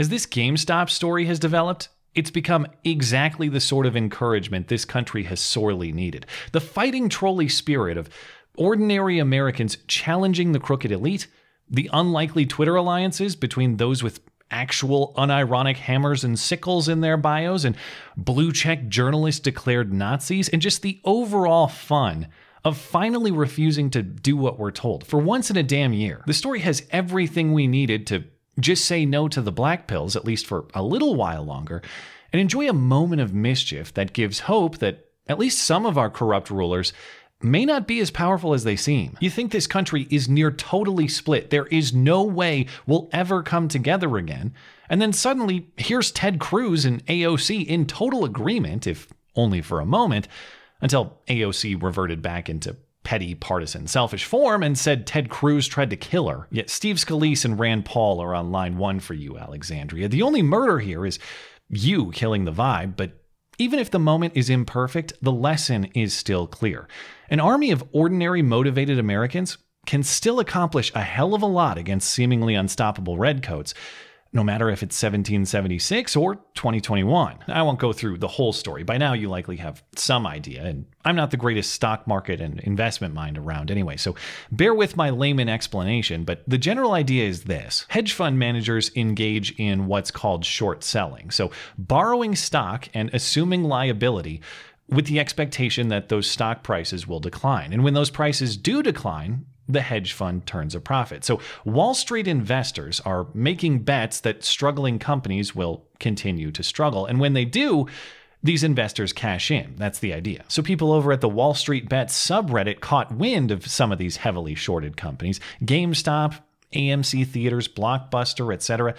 As this GameStop story has developed, it's become exactly the sort of encouragement this country has sorely needed. The fighting trolley spirit of ordinary Americans challenging the crooked elite, the unlikely Twitter alliances between those with actual unironic hammers and sickles in their bios and blue-check journalists declared Nazis, and just the overall fun of finally refusing to do what we're told. For once in a damn year, the story has everything we needed to just say no to the black pills, at least for a little while longer, and enjoy a moment of mischief that gives hope that at least some of our corrupt rulers may not be as powerful as they seem. You think this country is near totally split. There is no way we'll ever come together again. And then suddenly, here's Ted Cruz and AOC in total agreement, if only for a moment, until AOC reverted back into petty, partisan, selfish form and said Ted Cruz tried to kill her. Yet Steve Scalise and Rand Paul are on line one for you, Alexandria. The only murder here is you killing the vibe, but even if the moment is imperfect, the lesson is still clear. An army of ordinary, motivated Americans can still accomplish a hell of a lot against seemingly unstoppable redcoats, no matter if it's 1776 or 2021. I won't go through the whole story. By now, you likely have some idea, and I'm not the greatest stock market and investment mind around anyway, so bear with my layman explanation, but the general idea is this. Hedge fund managers engage in what's called short selling, so borrowing stock and assuming liability with the expectation that those stock prices will decline. And when those prices do decline, the hedge fund turns a profit. So Wall Street investors are making bets that struggling companies will continue to struggle. And when they do, these investors cash in. That's the idea. So people over at the Wall Street Bets subreddit caught wind of some of these heavily shorted companies, GameStop, AMC Theaters, Blockbuster, etc.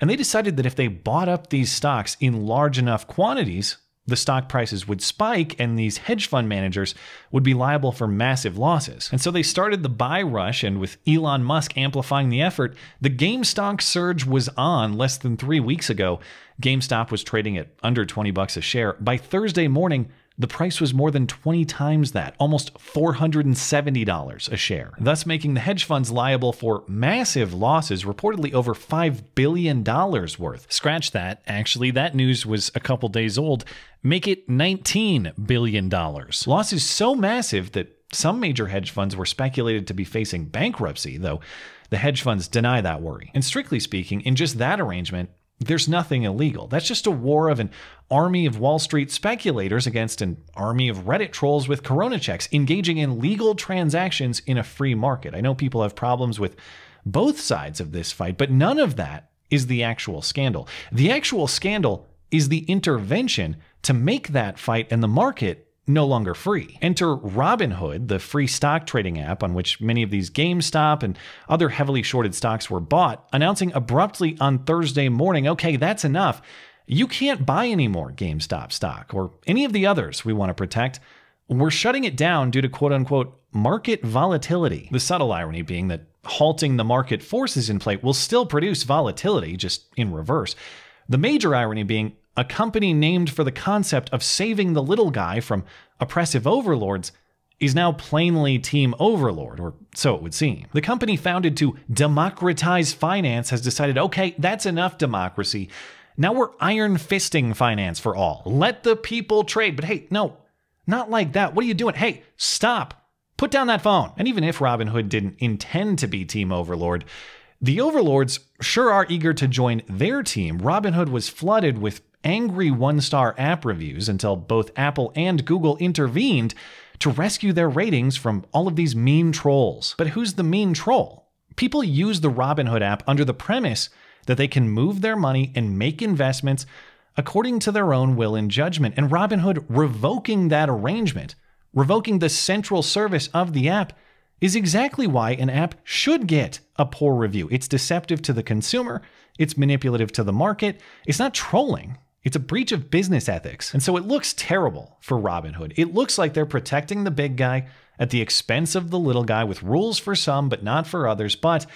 And they decided that if they bought up these stocks in large enough quantities, the stock prices would spike and these hedge fund managers would be liable for massive losses. And so they started the buy rush, and with Elon Musk amplifying the effort, the GameStop surge was on. Less than 3 weeks ago, GameStop was trading at under 20 bucks a share. By Thursday morning, the price was more than 20 times that, almost $470 a share, thus making the hedge funds liable for massive losses, reportedly over $5 billion worth. Scratch that. Actually, that news was a couple days old. Make it $19 billion. Losses so massive that some major hedge funds were speculated to be facing bankruptcy, though the hedge funds deny that worry. And strictly speaking, in just that arrangement, there's nothing illegal. That's just a war of an army of Wall Street speculators against an army of Reddit trolls with Corona checks engaging in legal transactions in a free market. I know people have problems with both sides of this fight, but none of that is the actual scandal. The actual scandal is the intervention to make that fight and the market no longer free. Enter Robinhood, the free stock trading app on which many of these GameStop and other heavily shorted stocks were bought, announcing abruptly on Thursday morning, okay, that's enough. You can't buy any more GameStop stock or any of the others we want to protect. We're shutting it down due to quote-unquote market volatility. The subtle irony being that halting the market forces in play will still produce volatility, just in reverse. The major irony being a company named for the concept of saving the little guy from oppressive overlords is now plainly Team Overlord, or so it would seem. The company founded to democratize finance has decided, okay, that's enough democracy. Now we're iron fisting finance for all. Let the people trade. But hey, no, not like that. What are you doing? Hey, stop. Put down that phone. And even if Robinhood didn't intend to be Team Overlord, the overlords sure are eager to join their team. Robinhood was flooded with angry one-star app reviews until both Apple and Google intervened to rescue their ratings from all of these mean trolls. But who's the mean troll? People use the Robinhood app under the premise that they can move their money and make investments according to their own will and judgment. And Robinhood revoking that arrangement, revoking the central service of the app, is exactly why an app should get a poor review. It's deceptive to the consumer. It's manipulative to the market. It's not trolling. It's a breach of business ethics. And so it looks terrible for Robinhood. It looks like they're protecting the big guy at the expense of the little guy, with rules for some but not for others. But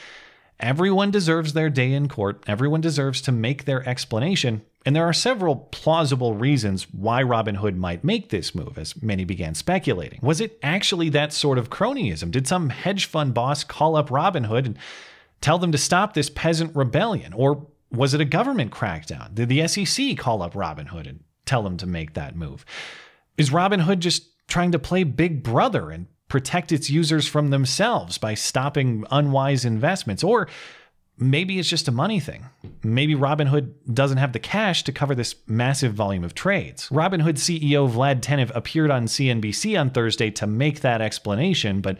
everyone deserves their day in court. Everyone deserves to make their explanation. And there are several plausible reasons why Robinhood might make this move, as many began speculating. Was it actually that sort of cronyism? Did some hedge fund boss call up Robinhood and tell them to stop this peasant rebellion? Or Was it a government crackdown? Did the SEC call up Robinhood and tell them to make that move? Is Robinhood just trying to play Big Brother and protect its users from themselves by stopping unwise investments? Or maybe it's just a money thing. Maybe Robinhood doesn't have the cash to cover this massive volume of trades. Robinhood CEO Vlad Tenev appeared on CNBC on Thursday to make that explanation, but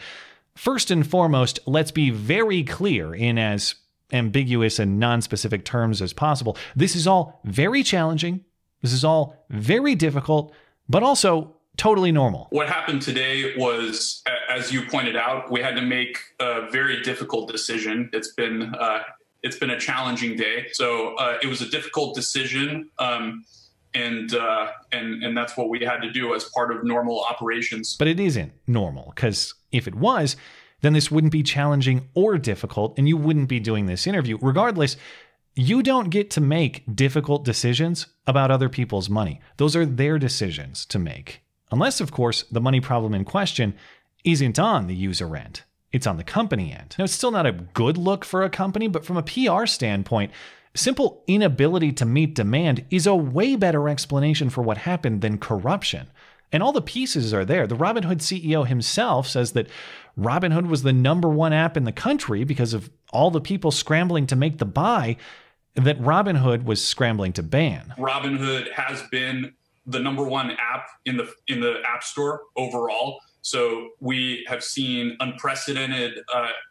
first and foremost, let's be very clear in as ambiguous and non-specific terms as possible. This is all very challenging. This is all very difficult, but also totally normal. What happened today was, as you pointed out, we had to make a very difficult decision. It's been a challenging day. So it was a difficult decision, and that's what we had to do as part of normal operations. But it isn't normal, because if it was, then this wouldn't be challenging or difficult, and you wouldn't be doing this interview. Regardless, you don't get to make difficult decisions about other people's money. Those are their decisions to make. Unless, of course, the money problem in question isn't on the user end. It's on the company end. Now, it's still not a good look for a company, but from a PR standpoint, simple inability to meet demand is a way better explanation for what happened than corruption. And all the pieces are there. The Robinhood CEO himself says that Robinhood was the #1 app in the country because of all the people scrambling to make the buy that Robinhood was scrambling to ban. Robinhood has been the #1 app in the App Store overall. So we have seen unprecedented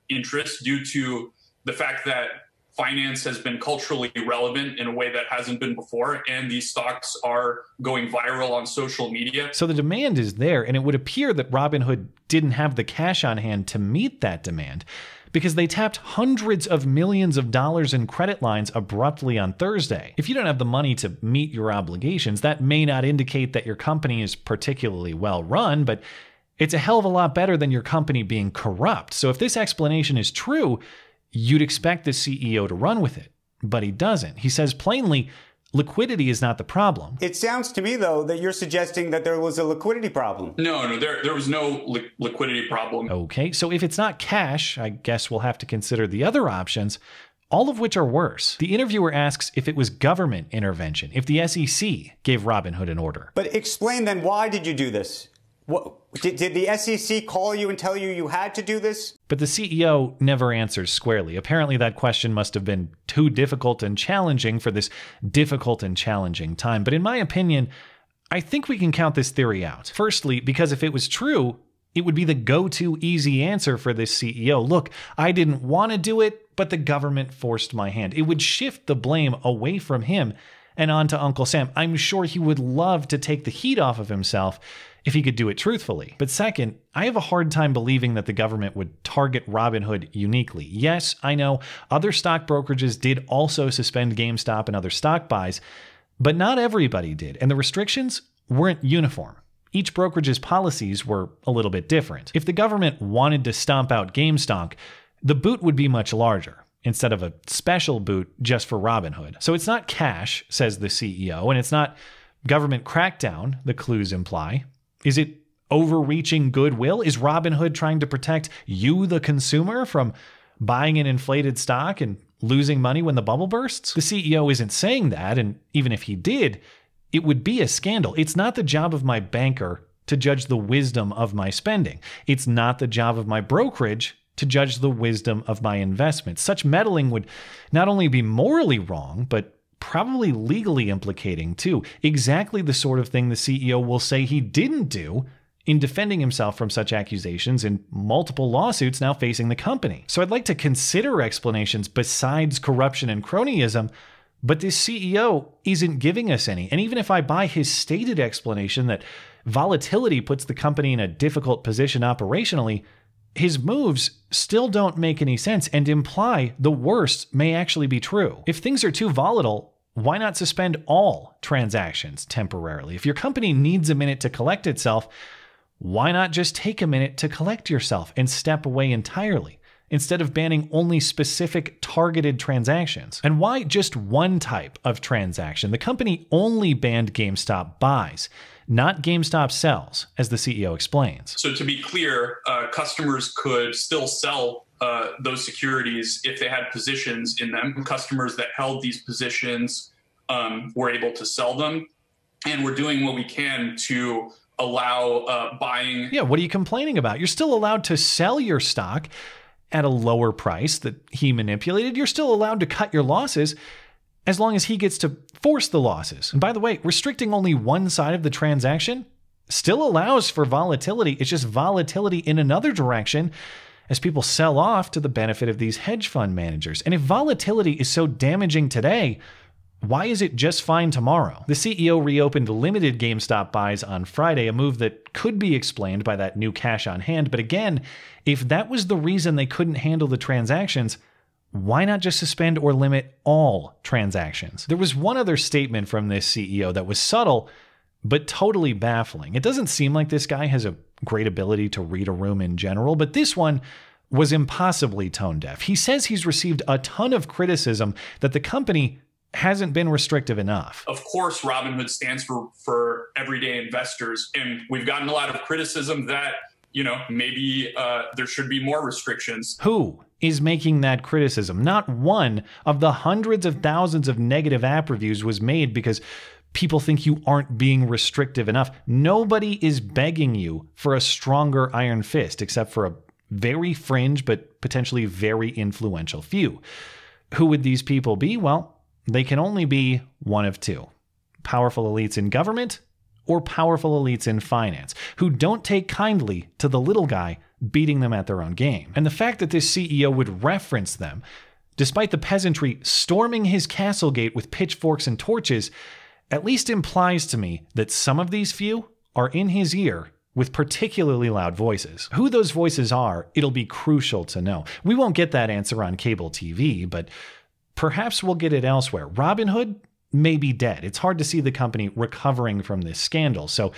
interest due to the fact that finance has been culturally relevant in a way that hasn't been before, and these stocks are going viral on social media. So the demand is there, and it would appear that Robinhood didn't have the cash on hand to meet that demand, because they tapped hundreds of millions of dollars in credit lines abruptly on Thursday. If you don't have the money to meet your obligations, that may not indicate that your company is particularly well run, but it's a hell of a lot better than your company being corrupt. So if this explanation is true, you'd expect the CEO to run with it, but he doesn't. He says plainly, liquidity is not the problem. It sounds to me, though, that you're suggesting that there was a liquidity problem. No, there was no liquidity problem. Okay, so if it's not cash, I guess we'll have to consider the other options, all of which are worse. The interviewer asks if it was government intervention, if the SEC gave Robinhood an order. But explain then, why did you do this? What, did the SEC call you and tell you you had to do this? But the CEO never answers squarely. Apparently that question must have been too difficult and challenging for this difficult and challenging time. But in my opinion, I think we can count this theory out. Firstly, because if it was true, it would be the go-to easy answer for this CEO. Look, I didn't want to do it, but the government forced my hand. It would shift the blame away from him and on to Uncle Sam. I'm sure he would love to take the heat off of himself if he could do it truthfully. But second, I have a hard time believing that the government would target Robinhood uniquely. Yes, I know other stock brokerages did also suspend GameStop and other stock buys, but not everybody did, and the restrictions weren't uniform. Each brokerage's policies were a little bit different. If the government wanted to stomp out GameStonk, the boot would be much larger, instead of a special boot just for Robinhood. So it's not cash, says the CEO, and it's not government crackdown, the clues imply. Is it overreaching goodwill? Is Robinhood trying to protect you, the consumer, from buying an inflated stock and losing money when the bubble bursts? The CEO isn't saying that, and even if he did, it would be a scandal. It's not the job of my banker to judge the wisdom of my spending. It's not the job of my brokerage to judge the wisdom of my investments. Such meddling would not only be morally wrong, but probably legally implicating too. Exactly the sort of thing the CEO will say he didn't do in defending himself from such accusations in multiple lawsuits now facing the company. So I'd like to consider explanations besides corruption and cronyism, but this CEO isn't giving us any. And even if I buy his stated explanation that volatility puts the company in a difficult position operationally, his moves still don't make any sense and imply the worst may actually be true. If things are too volatile, why not suspend all transactions temporarily? If your company needs a minute to collect itself, why not just take a minute to collect yourself and step away entirely, instead of banning only specific targeted transactions? And why just one type of transaction? The company only banned GameStop buys, not GameStop sells, as the CEO explains. So to be clear, customers could still sell those securities if they had positions in them. Customers that held these positions were able to sell them, and we're doing what we can to allow buying. Yeah, what are you complaining about? You're still allowed to sell your stock at a lower price that he manipulated. You're still allowed to cut your losses as long as he gets to force the losses. And by the way, restricting only one side of the transaction still allows for volatility. It's just volatility in another direction as people sell off to the benefit of these hedge fund managers. And if volatility is so damaging today, why is it just fine tomorrow? The CEO reopened limited GameStop buys on Friday, a move that could be explained by that new cash on hand. But again, if that was the reason they couldn't handle the transactions, why not just suspend or limit all transactions? There was one other statement from this CEO that was subtle, but totally baffling. It doesn't seem like this guy has a great ability to read a room in general, but this one was impossibly tone deaf. He says he's received a ton of criticism that the company hasn't been restrictive enough. Of course, Robinhood stands for everyday investors, and we've gotten a lot of criticism that, you know, maybe there should be more restrictions. Who is making that criticism? Not one of the hundreds of thousands of negative app reviews was made because people think you aren't being restrictive enough. Nobody is begging you for a stronger iron fist, except for a very fringe but potentially very influential few. Who would these people be? Well, they can only be one of two: powerful elites in government or powerful elites in finance, who don't take kindly to the little guy beating them at their own game. And the fact that this CEO would reference them, despite the peasantry storming his castle gate with pitchforks and torches, at least implies to me that some of these few are in his ear with particularly loud voices. Who those voices are, it'll be crucial to know. We won't get that answer on cable TV, but perhaps we'll get it elsewhere. Robinhood may be dead. It's hard to see the company recovering from this scandal. So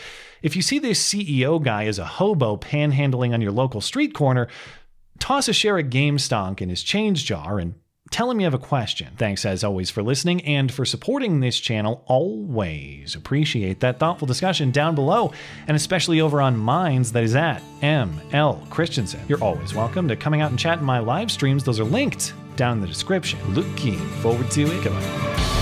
if you see this CEO guy as a hobo panhandling on your local street corner, toss a share of GameStonk in his change jar and tell him you have a question. Thanks as always for listening and for supporting this channel. Always appreciate that thoughtful discussion down below, and especially over on Minds, that is at MLChristiansen. You're always welcome to coming out and chatting my live streams. Those are linked down in the description. Looking forward to it. Come on.